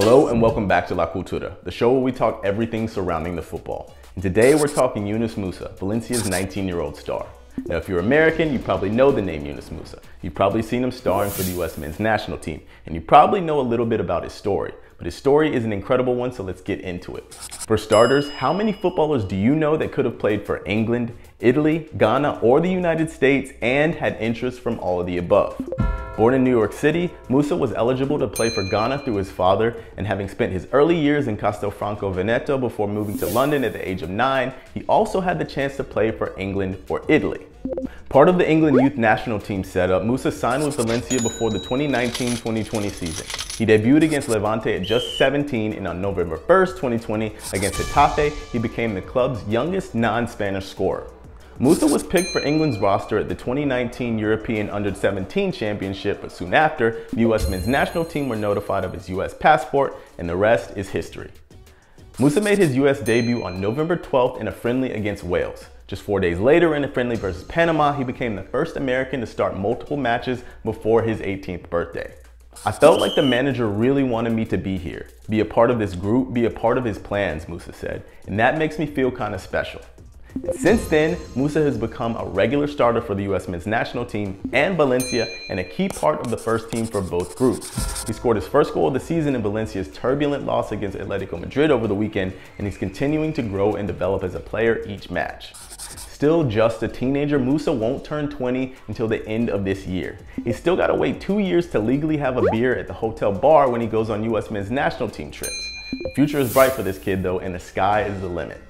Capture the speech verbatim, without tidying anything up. Hello and welcome back to La Cultura, the show where we talk everything surrounding the football. And today we're talking Yunus Musah, Valencia's nineteen-year-old star. Now if you're American, you probably know the name Yunus Musah. You've probably seen him starring for the U S men's national team, and you probably know a little bit about his story. But his story is an incredible one, so let's get into it. For starters, how many footballers do you know that could have played for England, Italy, Ghana, or the United States and had interest from all of the above? Born in New York City, Musah was eligible to play for Ghana through his father, and having spent his early years in Castelfranco Veneto before moving to London at the age of nine, he also had the chance to play for England or Italy. Part of the England youth national team setup, Musah signed with Valencia before the twenty nineteen twenty twenty season. He debuted against Levante at just seventeen, and on November first, twenty twenty, against Getafe, he became the club's youngest non-Spanish scorer. Musah was picked for England's roster at the twenty nineteen European Under seventeen Championship, but soon after, the U S men's national team were notified of his U S passport, and the rest is history. Musah made his U S debut on November twelfth in a friendly against Wales. Just four days later, in a friendly versus Panama, he became the first American to start multiple matches before his eighteenth birthday. I felt like the manager really wanted me to be here, be a part of this group, be a part of his plans, Musah said, and that makes me feel kind of special. Since then, Musah has become a regular starter for the U S men's national team and Valencia, and a key part of the first team for both groups. He scored his first goal of the season in Valencia's turbulent loss against Atletico Madrid over the weekend, and he's continuing to grow and develop as a player each match. Still just a teenager, Musah won't turn twenty until the end of this year. He's still gotta wait two years to legally have a beer at the hotel bar when he goes on U S men's national team trips. The future is bright for this kid though, and the sky is the limit.